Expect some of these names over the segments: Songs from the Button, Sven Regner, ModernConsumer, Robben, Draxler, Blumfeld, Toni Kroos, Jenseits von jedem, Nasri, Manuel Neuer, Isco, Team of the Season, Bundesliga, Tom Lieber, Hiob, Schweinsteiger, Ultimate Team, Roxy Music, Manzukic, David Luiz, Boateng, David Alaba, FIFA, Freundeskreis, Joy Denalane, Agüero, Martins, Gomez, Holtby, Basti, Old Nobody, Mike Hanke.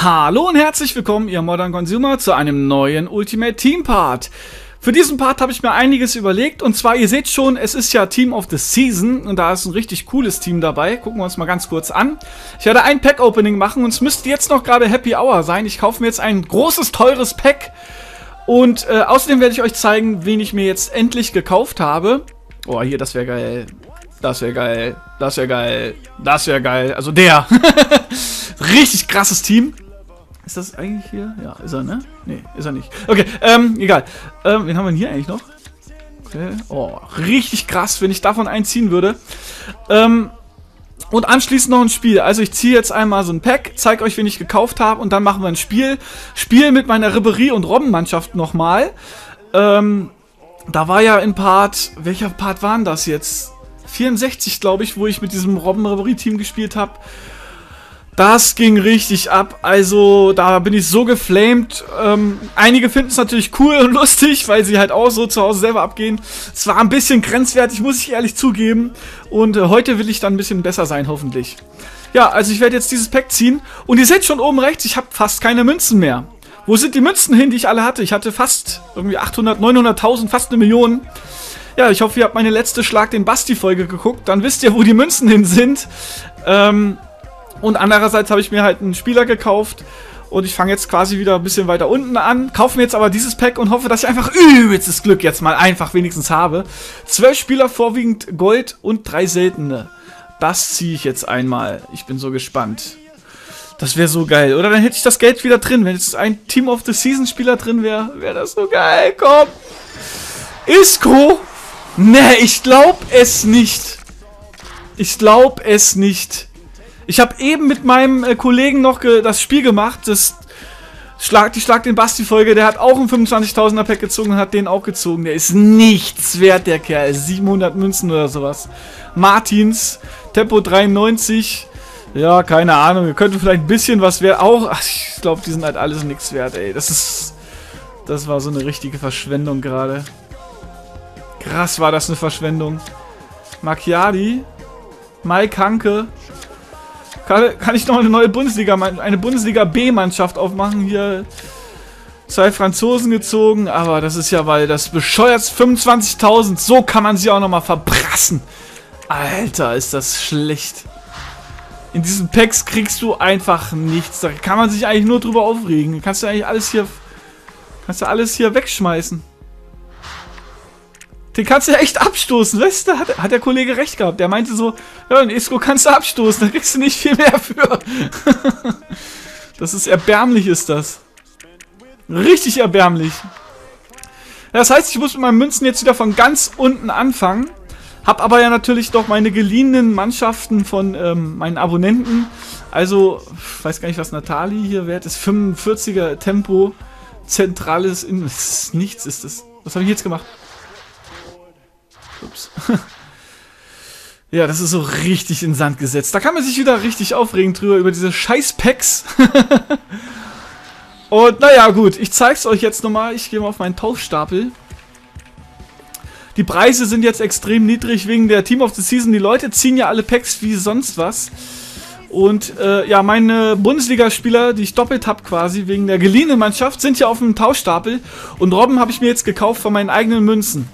Hallo und herzlich willkommen, ihr Modern Consumer, zu einem neuen Ultimate Team Part. Für diesen Part habe ich mir einiges überlegt und zwar, ihr seht schon, es ist ja Team of the Season und da ist ein richtig cooles Team dabei. Gucken wir uns mal ganz kurz an. Ich werde ein Pack-Opening machen und es müsste jetzt noch gerade Happy Hour sein. Ich kaufe mir jetzt ein großes, teures Pack und außerdem werde ich euch zeigen, wen ich mir jetzt endlich gekauft habe. Oh, hier, das wäre geil. Das wäre geil. Das wäre geil. Das wäre geil. Also der. Richtig krasses Team. Ist das eigentlich hier? Ja, ist er, ne? Ne, ist er nicht. Okay, egal. Wen haben wir denn hier eigentlich noch? Okay. Oh, richtig krass, wenn ich davon einziehen würde. Und anschließend noch ein Spiel. Also ich ziehe jetzt einmal so ein Pack, zeige euch, wen ich gekauft habe und dann machen wir ein Spiel. Spiel mit meiner Ribéry- und Robben-Mannschaft nochmal. Da war ja in Part... Welcher Part waren das jetzt? 64, glaube ich, wo ich mit diesem Robben-Ribéry-Team gespielt habe. Das ging richtig ab, also da bin ich so geflamed. Einige finden es natürlich cool und lustig, weil sie halt auch so zu Hause selber abgehen. Es war ein bisschen grenzwertig, muss ich ehrlich zugeben. Und heute will ich dann ein bisschen besser sein, hoffentlich. Ja, also ich werde jetzt dieses Pack ziehen. Und ihr seht schon oben rechts, ich habe fast keine Münzen mehr. Wo sind die Münzen hin, die ich alle hatte? Ich hatte fast irgendwie 800, 900.000, fast 1 Million. Ja, ich hoffe, ihr habt meine letzte Schlag den Basti-Folge geguckt. Dann wisst ihr, wo die Münzen hin sind. Und andererseits habe ich mir halt einen Spieler gekauft und ich fange jetzt quasi wieder ein bisschen weiter unten an, kaufe mir jetzt aber dieses Pack und hoffe, dass ich einfach übelstes Glück jetzt mal einfach wenigstens habe. 12 Spieler, vorwiegend Gold und 3 seltene. Das ziehe ich jetzt einmal. Ich bin so gespannt. Das wäre so geil. Oder dann hätte ich das Geld wieder drin. Wenn jetzt ein Team of the Season Spieler drin wäre, wäre das so geil. Komm. Isco? Ne, ich glaube es nicht. Ich glaube es nicht. Ich habe eben mit meinem Kollegen noch das Spiel gemacht, die Schlag den Basti-Folge, der hat auch einen 25.000er-Pack gezogen und hat den auch gezogen. Der ist nichts wert, der Kerl. 700 Münzen oder sowas. Martins, Tempo 93. Ja, keine Ahnung, wir könnten vielleicht ein bisschen was wert. Auch, ach, ich glaube, die sind halt alles nichts wert, ey. Das war so eine richtige Verschwendung gerade. Krass war das eine Verschwendung. Macchiadi, Mike Hanke. Kann ich noch eine neue Bundesliga, eine Bundesliga B-Mannschaft aufmachen? Hier 2 Franzosen gezogen, aber das ist ja, weil das bescheuert 25.000. So kann man sie auch nochmal verbrassen. Alter, ist das schlecht. In diesen Packs kriegst du einfach nichts. Da kann man sich eigentlich nur drüber aufregen. Kannst du eigentlich alles hier, wegschmeißen. Den kannst du echt abstoßen, weißt du? Hat der Kollege recht gehabt. Der meinte so, ja, den Isco kannst du abstoßen, da kriegst du nicht viel mehr für. Das ist erbärmlich, ist das. Richtig erbärmlich. Das heißt, ich muss mit meinen Münzen jetzt wieder von ganz unten anfangen. Hab aber ja natürlich doch meine geliehenen Mannschaften von meinen Abonnenten. Also, ich weiß gar nicht, was Nathalie hier wert ist. 45er Tempo, zentrales... Nichts ist das. Was habe ich jetzt gemacht? Ups. Ja, das ist so richtig in Sand gesetzt. Da kann man sich wieder richtig aufregen drüber, über diese Scheiß-Packs. Und naja, gut, ich zeig's euch jetzt nochmal. Ich gehe mal auf meinen Tauschstapel. Die Preise sind jetzt extrem niedrig wegen der Team of the Season. Die Leute ziehen ja alle Packs wie sonst was. Und ja, meine Bundesliga-Spieler, die ich doppelt habe quasi, wegen der geliehenen Mannschaft, sind ja auf dem Tauschstapel. Und Robben habe ich mir jetzt gekauft von meinen eigenen Münzen.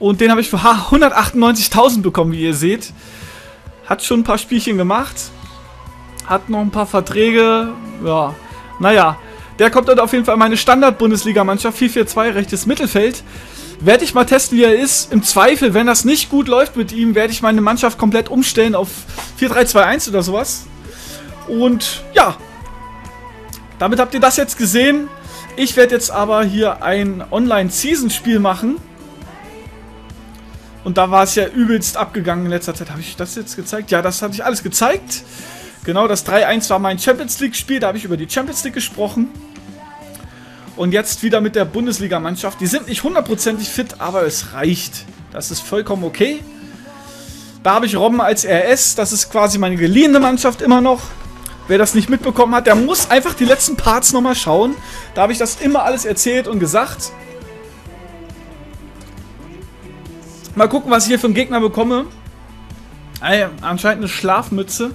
Und den habe ich für 198.000 bekommen, wie ihr seht. Hat schon ein paar Spielchen gemacht. Hat noch ein paar Verträge. Ja, naja. Der kommt dann auf jeden Fall in meine Standard-Bundesliga-Mannschaft. 4-4-2, rechtes Mittelfeld. Werde ich mal testen, wie er ist. Im Zweifel, wenn das nicht gut läuft mit ihm, werde ich meine Mannschaft komplett umstellen auf 4-3-2-1 oder sowas. Und ja. Damit habt ihr das jetzt gesehen. Ich werde jetzt aber hier ein Online-Season-Spiel machen. Und da war es ja übelst abgegangen in letzter Zeit. Habe ich das jetzt gezeigt? Ja, das hatte ich alles gezeigt. Genau, das 3-1 war mein Champions League-Spiel. Da habe ich über die Champions League gesprochen. Und jetzt wieder mit der Bundesliga-Mannschaft. Die sind nicht hundertprozentig fit, aber es reicht. Das ist vollkommen okay. Da habe ich Robben als RS. Das ist quasi meine geliehene Mannschaft immer noch. Wer das nicht mitbekommen hat, der muss einfach die letzten Parts nochmal schauen. Da habe ich das immer alles erzählt und gesagt. Mal gucken, was ich hier für einen Gegner bekomme. Anscheinend eine Schlafmütze.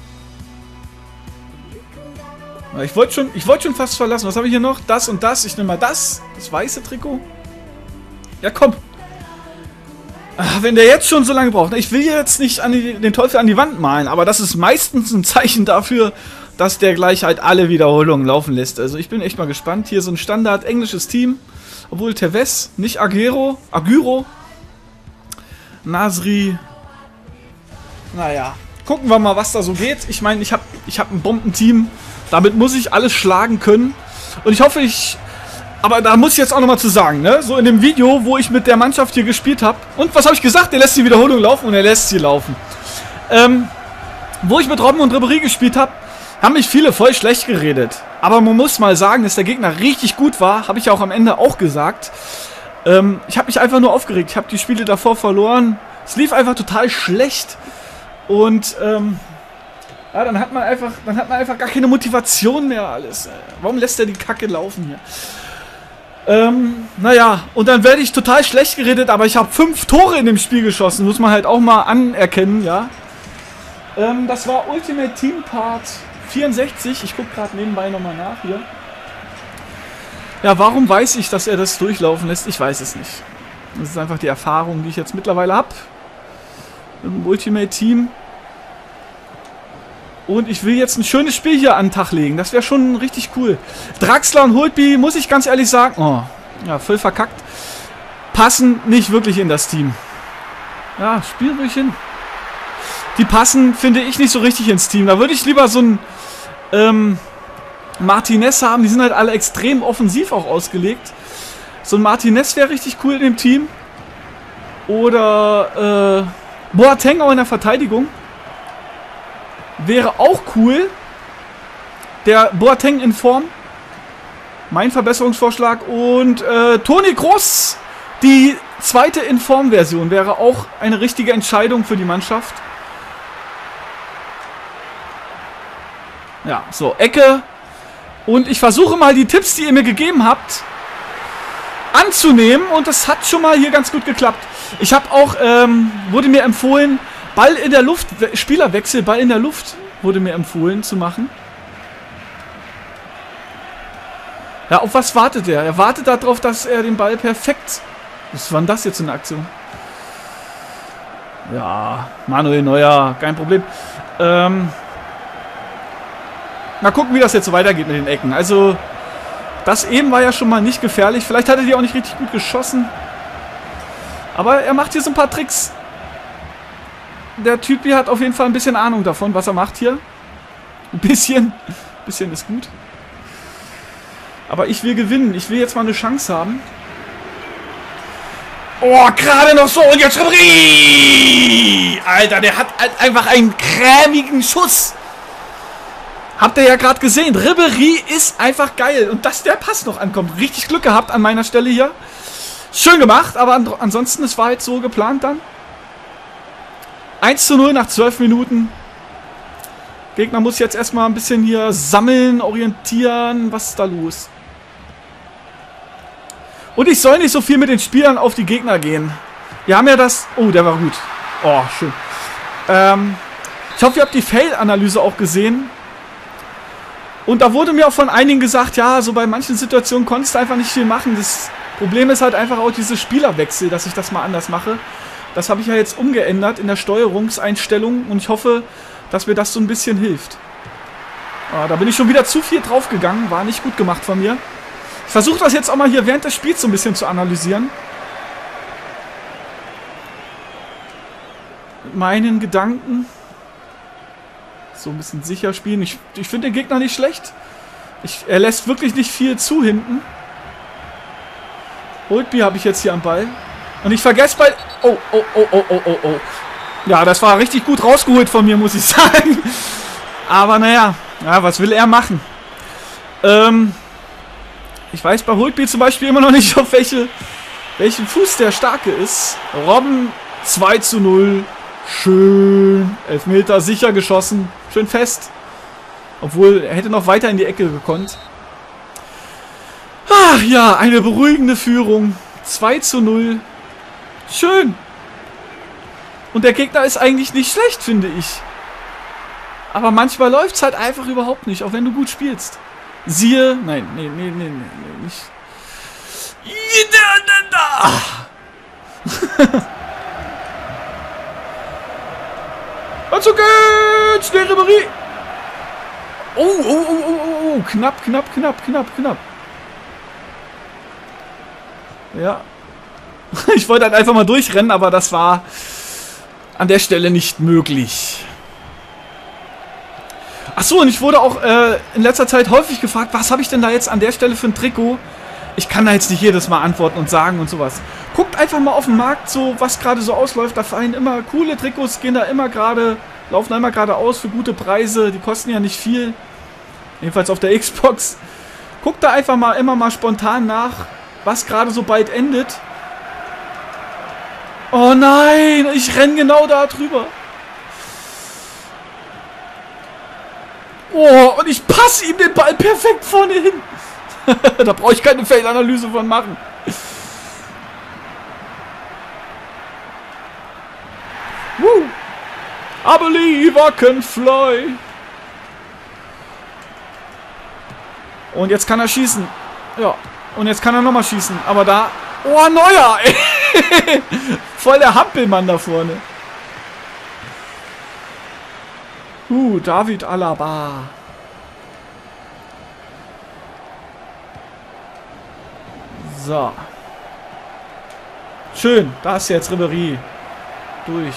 Ich wollte schon fast verlassen. Was habe ich hier noch? Das und das. Ich nehme mal das. Das weiße Trikot. Ja, komm. Ach, wenn der jetzt schon so lange braucht. Ich will jetzt nicht den Teufel an die Wand malen, aber das ist meistens ein Zeichen dafür, dass der gleich halt alle Wiederholungen laufen lässt. Also ich bin echt mal gespannt. Hier so ein Standard englisches Team. Obwohl Tevez, nicht Agüero. Nasri. Naja. Gucken wir mal, was da so geht. Ich meine, ich hab ein Bombenteam. Damit muss ich alles schlagen können. Und ich hoffe, aber da muss ich jetzt auch nochmal zu sagen, ne? So in dem Video, wo ich mit der Mannschaft hier gespielt habe. Und was habe ich gesagt? Er lässt die Wiederholung laufen und er lässt sie laufen. Wo ich mit Robben und Ribéry gespielt habe, haben mich viele voll schlecht geredet. Aber man muss mal sagen, dass der Gegner richtig gut war. Habe ich ja auch am Ende auch gesagt. Ich habe mich einfach nur aufgeregt. Ich habe die Spiele davor verloren. Es lief einfach total schlecht. Und, ja, dann hat man einfach gar keine Motivation mehr alles. Warum lässt er die Kacke laufen hier? Naja, und dann werde ich total schlecht geredet, aber ich habe 5 Tore in dem Spiel geschossen. Muss man halt auch mal anerkennen, ja. Das war Ultimate Team Part 64. Ich gucke gerade nebenbei nochmal nach hier. Ja, warum weiß ich, dass er das durchlaufen lässt? Ich weiß es nicht. Das ist einfach die Erfahrung, die ich jetzt mittlerweile habe. Im Ultimate Team. Und ich will jetzt ein schönes Spiel hier an den Tag legen. Das wäre schon richtig cool. Draxler und Holtby, muss ich ganz ehrlich sagen, oh, ja, voll verkackt. Passen nicht wirklich in das Team. Ja, spiel ruhig hin. Die passen, finde ich, nicht so richtig ins Team. Da würde ich lieber so einen Martinez haben. Die sind halt alle extrem offensiv auch ausgelegt. So ein Martinez wäre richtig cool in dem Team. Oder Boateng auch in der Verteidigung. Wäre auch cool. Der Boateng in Form. Mein Verbesserungsvorschlag. Und Toni Kroos. Die zweite in Form-Version wäre auch eine richtige Entscheidung für die Mannschaft. Ja, so, Ecke. Und ich versuche mal die Tipps, die ihr mir gegeben habt, anzunehmen. Und das hat schon mal hier ganz gut geklappt. Ich habe auch, wurde mir empfohlen, Ball in der Luft, Spielerwechsel, Ball in der Luft wurde mir empfohlen zu machen. Ja, auf was wartet er? Er wartet darauf, dass er den Ball perfekt... Was war denn das jetzt in der Aktion? Ja, Manuel Neuer, kein Problem. Mal gucken, wie das jetzt so weitergeht mit den Ecken. Also, das eben war ja schon mal nicht gefährlich. Vielleicht hat er die auch nicht richtig gut geschossen. Aber er macht hier so ein paar Tricks. Der Typ hier hat auf jeden Fall ein bisschen Ahnung davon, was er macht hier. Ein bisschen. Ein bisschen ist gut. Aber ich will gewinnen. Ich will jetzt mal eine Chance haben. Oh, gerade noch so. Und jetzt Ribéry! Alter, der hat halt einfach einen cremigen Schuss. Habt ihr ja gerade gesehen. Ribéry ist einfach geil. Und dass der Pass noch ankommt. Richtig Glück gehabt an meiner Stelle hier. Schön gemacht, aber ansonsten, es war halt so geplant dann. 1:0 nach 12 Minuten. Gegner muss jetzt erstmal ein bisschen hier sammeln, orientieren. Was ist da los? Und ich soll nicht so viel mit den Spielern auf die Gegner gehen. Wir haben ja das... Oh, der war gut. Oh, schön. Ich hoffe, ihr habt die Fail-Analyse auch gesehen. Und da wurde mir auch von einigen gesagt, ja, so bei manchen Situationen konntest du einfach nicht viel machen. Das Problem ist halt einfach auch diese Spielerwechsel, dass ich das mal anders mache. Das habe ich ja jetzt umgeändert in der Steuerungseinstellung und ich hoffe, dass mir das so ein bisschen hilft. Ah, da bin ich schon wieder zu viel draufgegangen, war nicht gut gemacht von mir. Ich versuche das jetzt auch mal hier während des Spiels so ein bisschen zu analysieren. Mit meinen Gedanken. So ein bisschen sicher spielen. Ich finde den Gegner nicht schlecht. Er lässt wirklich nicht viel zu hinten. Holtby habe ich jetzt hier am Ball. Und ich vergesse bald... Oh. Ja, das war richtig gut rausgeholt von mir, muss ich sagen. Aber naja, ja, was will er machen? Ich weiß bei Holtby zum Beispiel immer noch nicht, auf welchen Fuß der Starke ist. Robben 2:0. Schön. Elfmeter sicher geschossen. Schön fest. Obwohl, er hätte noch weiter in die Ecke gekonnt. Ach ja, eine beruhigende Führung. 2:0. Schön. Und der Gegner ist eigentlich nicht schlecht, finde ich. Aber manchmal läuft es halt einfach überhaupt nicht, auch wenn du gut spielst. Siehe, nein, nee, nicht. Also geht's, der Ribéry. Oh, knapp. Ja. Ich wollte halt einfach mal durchrennen, aber das war an der Stelle nicht möglich. Achso, und ich wurde auch in letzter Zeit häufig gefragt, was habe ich denn da jetzt an der Stelle für ein Trikot? Ich kann da jetzt nicht jedes Mal antworten und sagen und sowas. Guckt einfach mal auf den Markt, so was gerade so ausläuft. Da fallen immer coole Trikots, gehen da immer gerade, laufen da immer geradeaus für gute Preise. Die kosten ja nicht viel. Jedenfalls auf der Xbox. Guckt da einfach mal immer mal spontan nach, was gerade so bald endet. Oh nein, ich renne genau da drüber. Oh, und ich passe ihm den Ball perfekt vorne hin. Da brauche ich keine Feldanalyse von machen. Woo. I believe I can fly. Und jetzt kann er schießen. Ja, und jetzt kann er nochmal schießen. Aber da... Oh, Neuer! Voll der Hampelmann da vorne. David Alaba. So. Schön, da ist jetzt Ribéry. Durch.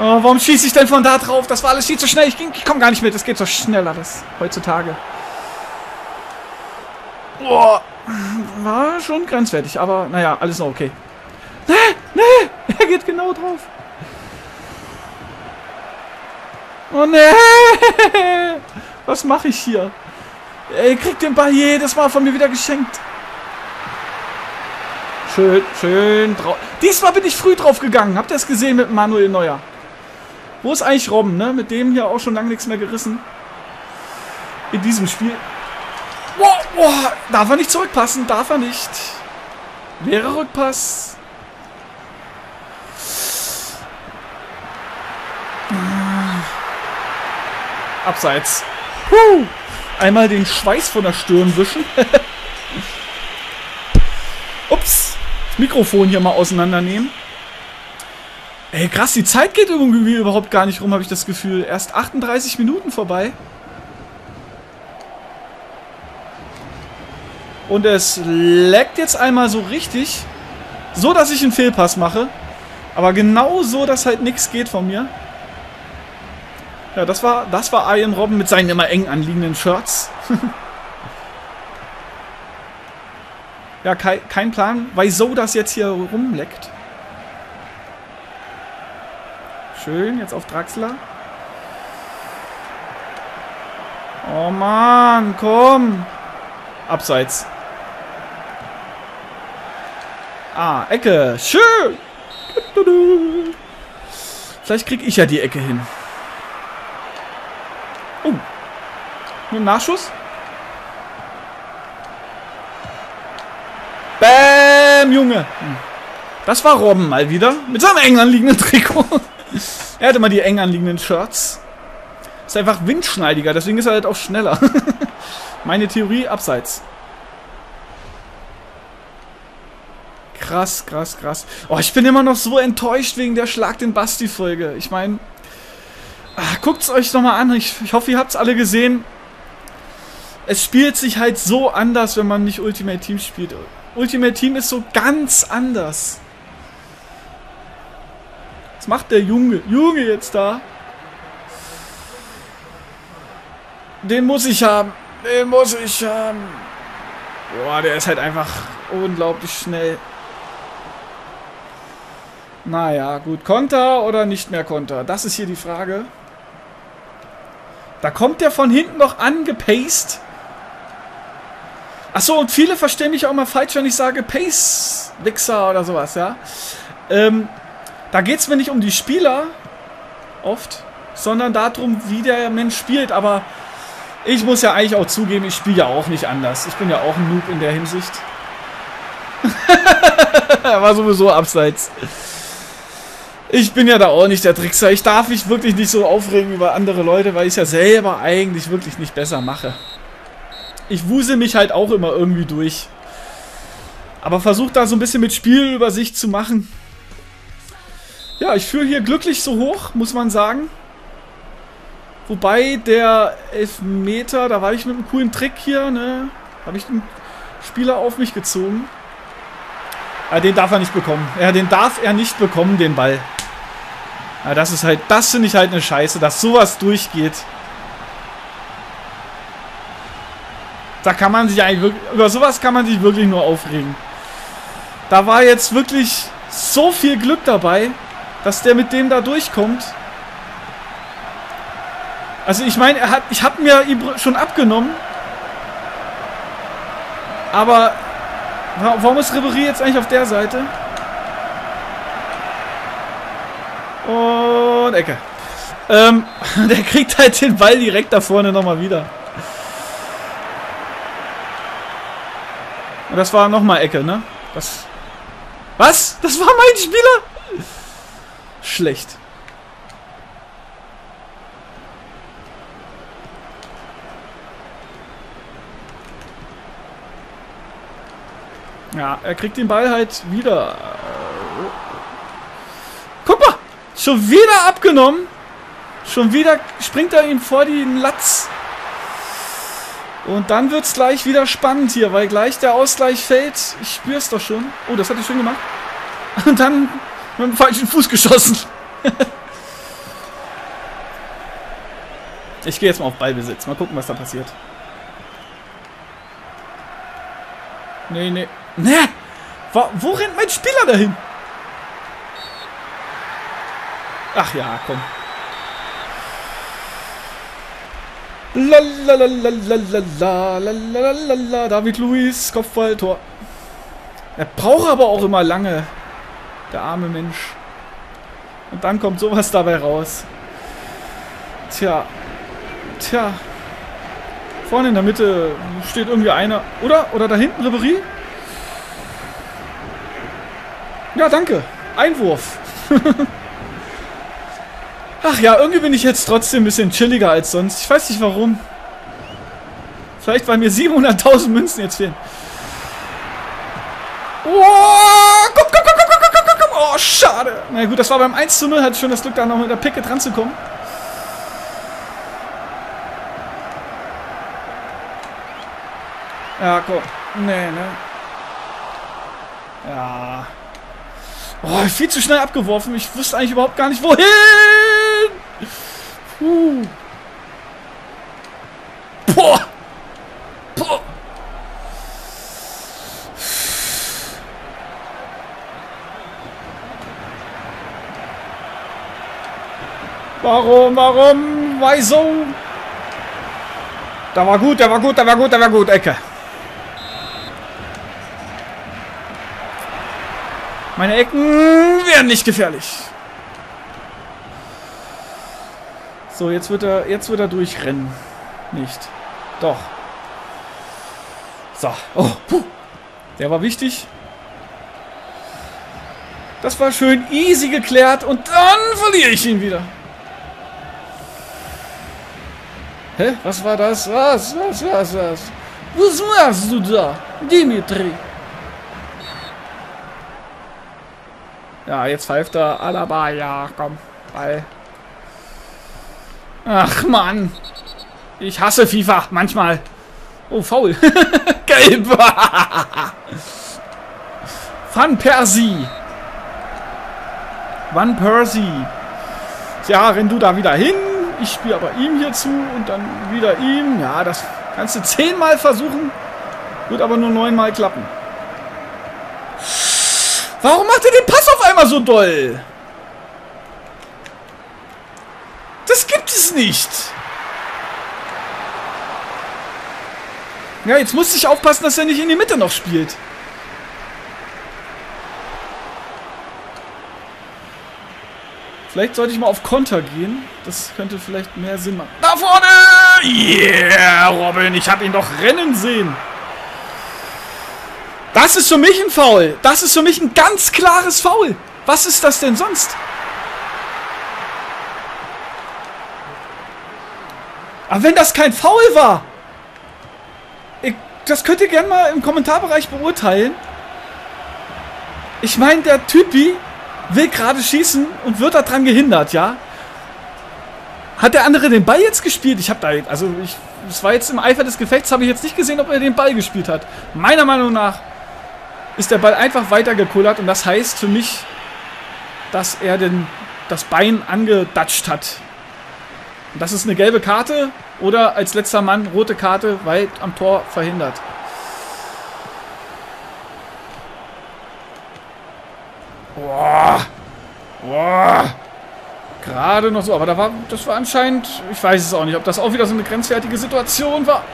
Oh, warum schieße ich denn von da drauf? Das war alles viel zu schnell. Ich komme gar nicht mit. Das geht so schneller, das heutzutage. Oh, war schon grenzwertig, aber naja, alles noch okay. Nee, er geht genau drauf. Oh nee! Was mache ich hier? Ey, kriegt den Ball jedes Mal von mir wieder geschenkt. Schön drauf. Diesmal bin ich früh drauf gegangen. Habt ihr es gesehen mit Manuel Neuer? Wo ist eigentlich Robben, ne? Mit dem hier auch schon lange nichts mehr gerissen. In diesem Spiel. Wow, darf er nicht zurückpassen? Darf er nicht. Wäre Rückpass. Abseits. Huh. Einmal den Schweiß von der Stirn wischen. Ups. Das Mikrofon hier mal auseinandernehmen. Ey, krass, die Zeit geht irgendwie überhaupt gar nicht rum, habe ich das Gefühl. Erst 38 Minuten vorbei. Und es leckt jetzt einmal so richtig. So, dass ich einen Fehlpass mache. Aber genau so, dass halt nichts geht von mir. Ja, das war Ian Robben mit seinen immer eng anliegenden Shirts. Ja, kein Plan, wieso das jetzt hier rumleckt. Schön, jetzt auf Draxler. Oh Mann, komm. Abseits. Ah, Ecke. Schön. Vielleicht kriege ich ja die Ecke hin. Oh. Nur ein Nachschuss. Bäm, Junge. Das war Robben mal wieder. Mit seinem eng anliegenden Trikot. Er hatte mal die eng anliegenden Shirts. Ist einfach windschneidiger, deswegen ist er halt auch schneller. Meine Theorie, abseits. Krass. Oh, ich bin immer noch so enttäuscht wegen der Schlag den Basti-Folge. Ich meine... Guckt es euch nochmal an. Ich hoffe, ihr habt es alle gesehen. Es spielt sich halt so anders, wenn man nicht Ultimate Team spielt. Ultimate Team ist so ganz anders. Was macht der Junge jetzt da? Den muss ich haben. Boah, der ist halt einfach unglaublich schnell. Naja, gut. Konter oder nicht mehr Konter? Das ist hier die Frage. Da kommt der von hinten noch angepaced. Achso, und viele verstehen mich auch mal falsch, wenn ich sage Pace-Wichser oder sowas, ja. Da geht es mir nicht um die Spieler, oft, sondern darum, wie der Mensch spielt. Aber ich muss ja eigentlich auch zugeben, ich spiele ja auch nicht anders. Ich bin ja auch ein Noob in der Hinsicht. War sowieso abseits. Ich bin ja da auch nicht der Trickser. Ich darf mich wirklich nicht so aufregen über andere Leute, weil ich es ja selber eigentlich wirklich nicht besser mache. Ich wusel mich halt auch immer irgendwie durch. Aber versuche da so ein bisschen mit Spielübersicht zu machen. Ja, ich führe hier glücklich so hoch, muss man sagen. Wobei der Elfmeter, da war ich mit einem coolen Trick hier, ne? Habe ich den Spieler auf mich gezogen. Aber den darf er nicht bekommen. Ja, den darf er nicht bekommen, den Ball. Ja, das ist halt, das finde ich halt eine Scheiße, dass sowas durchgeht. Da kann man sich eigentlich wirklich, über sowas kann man sich wirklich nur aufregen. Da war jetzt wirklich so viel Glück dabei, dass der mit dem da durchkommt. Also ich meine, ich habe mir schon abgenommen. Aber warum ist Ribéry jetzt eigentlich auf der Seite? Und Ecke. Der kriegt halt den Ball direkt da vorne nochmal wieder. Und das war nochmal Ecke, ne? Was? Das war mein Spieler? Schlecht. Ja, er kriegt den Ball halt wieder. Guck mal! Schon wieder abgenommen. Schon wieder springt er ihm vor den Latz. Und dann wird es gleich wieder spannend hier, weil gleich der Ausgleich fällt. Ich spüre es doch schon. Oh, das hatte ich schön gemacht. Und dann mit dem falschen Fuß geschossen. Ich gehe jetzt mal auf Ballbesitz. Mal gucken, was da passiert. Nee, nee. Nee! Wo rennt mein Spieler dahin? Ach ja, komm. Lalalala, David Luiz, Kopfball, Tor. Er braucht aber auch immer lange, der arme Mensch. Und dann kommt sowas dabei raus. Tja. Vorne in der Mitte steht irgendwie einer. Oder da hinten Ribéry? Ja, danke. Einwurf. Ach ja, irgendwie bin ich jetzt trotzdem ein bisschen chilliger als sonst. Ich weiß nicht warum. Vielleicht, weil mir 700.000 Münzen jetzt fehlen. Oh, komm. Oh, schade. Na gut, das war beim 1:0. Hatte ich schon das Glück, da noch mit der Picke dran zu kommen. Ja, komm. Nee, ne. Ja. Oh, viel zu schnell abgeworfen. Ich wusste eigentlich überhaupt gar nicht, wohin. Boah. Warum? Wieso? Da war gut. Ecke. Meine Ecken werden nicht gefährlich. So, jetzt wird er durchrennen. Nicht. Doch. So. Oh, puh. Der war wichtig. Das war schön easy geklärt und dann verliere ich ihn wieder. Hä? Was war das? Was? Was machst du da, Dimitri? Ja, jetzt pfeift er. Alaba, ja, komm. Ball. Ach, Mann. Ich hasse FIFA, manchmal. Oh, faul. Gelb. Van Persie. Ja, renn du da wieder hin. Ich spiele aber ihm hier zu und dann wieder ihm. Ja, das kannst du 10-mal versuchen. Wird aber nur 9-mal klappen. Warum macht er den Pass auf einmal so doll? Das gibt es nicht. Ja, jetzt muss ich aufpassen, dass er nicht in die Mitte noch spielt. Vielleicht sollte ich mal auf Konter gehen. Das könnte vielleicht mehr Sinn machen. Da vorne! Yeah, Robben, ich habe ihn doch rennen sehen. Das ist für mich ein Foul. Das ist für mich ein ganz klares Foul. Was ist das denn sonst? Aber wenn das kein Foul war! Das könnt ihr gerne mal im Kommentarbereich beurteilen. Ich meine, der Typi will gerade schießen und wird daran gehindert, ja? Hat der andere den Ball jetzt gespielt? Ich habe da jetzt, also es war jetzt im Eifer des Gefechts, habe ich jetzt nicht gesehen, ob er den Ball gespielt hat. Meiner Meinung nach ist der Ball einfach weitergekullert und das heißt für mich, dass er das Bein angedatscht hat. Und das ist eine gelbe Karte oder als letzter Mann rote Karte, weil am Tor verhindert. Boah. Boah. Gerade noch so, aber das war anscheinend, ich weiß es auch nicht, ob das auch wieder so eine grenzwertige Situation war.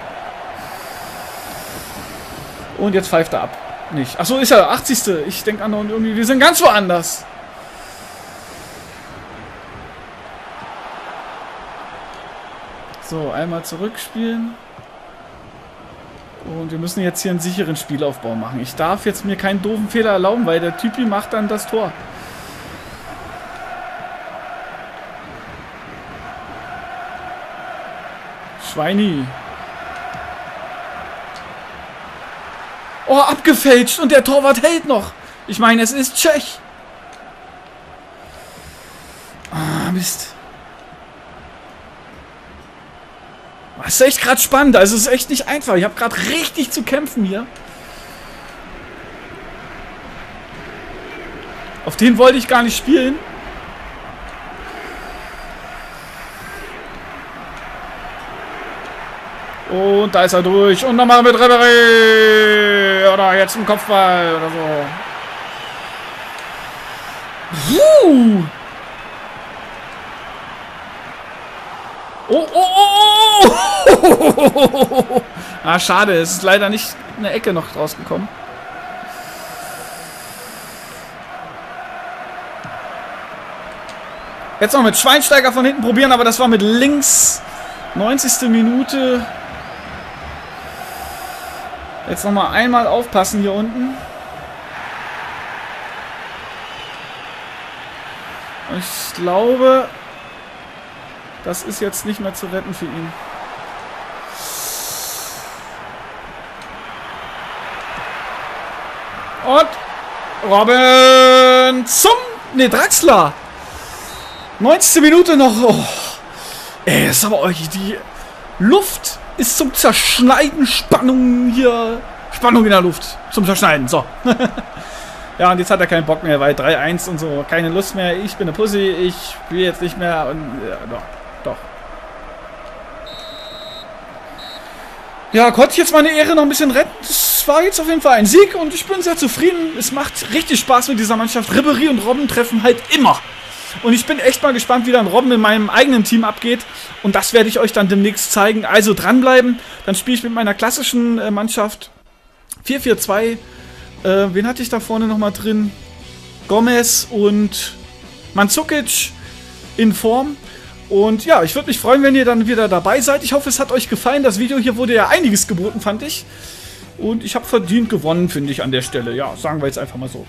Und jetzt pfeift er ab. Nicht. Achso, ist ja der 80. Ich denke an und irgendwie, wir sind ganz woanders. So, einmal zurückspielen. Und wir müssen jetzt hier einen sicheren Spielaufbau machen. Ich darf jetzt mir keinen doofen Fehler erlauben, weil der Typi macht dann das Tor. Schweini. Oh, abgefälscht und der Torwart hält noch. Ich meine, es ist Tschech. Ah, Mist. Das ist echt gerade spannend. Also es ist echt nicht einfach. Ich habe gerade richtig zu kämpfen hier. Auf den wollte ich gar nicht spielen. Und da ist er durch. Und nochmal mit Ribéry. Oder jetzt im Kopfball oder so. Oh, oh, oh. Ah, schade. Es ist leider nicht eine Ecke noch rausgekommen. Jetzt noch mit Schweinsteiger von hinten probieren, aber das war mit links. 90. Minute. Jetzt nochmal einmal aufpassen hier unten. Ich glaube, das ist jetzt nicht mehr zu retten für ihn. Und Robben zum... Ne, Draxler. 90. Minute noch. Oh. Ey, ist aber euch die Luft ist zum Zerschneiden, Spannung hier. Spannung in der Luft. Zum Zerschneiden. So. Ja, und jetzt hat er keinen Bock mehr, weil 3-1 und so. Keine Lust mehr. Ich bin eine Pussy. Ich spiele jetzt nicht mehr. Und ja, doch. Ja, konnte ich jetzt meine Ehre noch ein bisschen retten. Das war jetzt auf jeden Fall ein Sieg und ich bin sehr zufrieden. Es macht richtig Spaß mit dieser Mannschaft. Ribéry und Robben treffen halt immer. Und ich bin echt mal gespannt, wie dann Robben in meinem eigenen Team abgeht. Und das werde ich euch dann demnächst zeigen. Also dranbleiben. Dann spiele ich mit meiner klassischen Mannschaft 4-4-2. Wen hatte ich da vorne nochmal drin? Gomez und Manzukic in Form. Und ja, ich würde mich freuen, wenn ihr dann wieder dabei seid. Ich hoffe, es hat euch gefallen. Das Video hier wurde ja einiges geboten, fand ich. Und ich habe verdient gewonnen, finde ich, an der Stelle. Ja, sagen wir jetzt einfach mal so.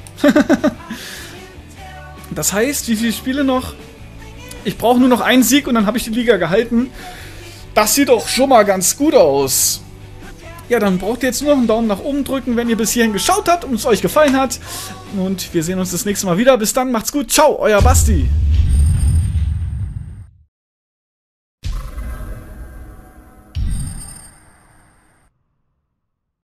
Das heißt, wie viele Spiele noch? Ich brauche nur noch einen Sieg und dann habe ich die Liga gehalten. Das sieht doch schon mal ganz gut aus. Ja, dann braucht ihr jetzt nur noch einen Daumen nach oben drücken, wenn ihr bis hierhin geschaut habt und es euch gefallen hat. Und wir sehen uns das nächste Mal wieder. Bis dann, macht's gut. Ciao, euer Basti.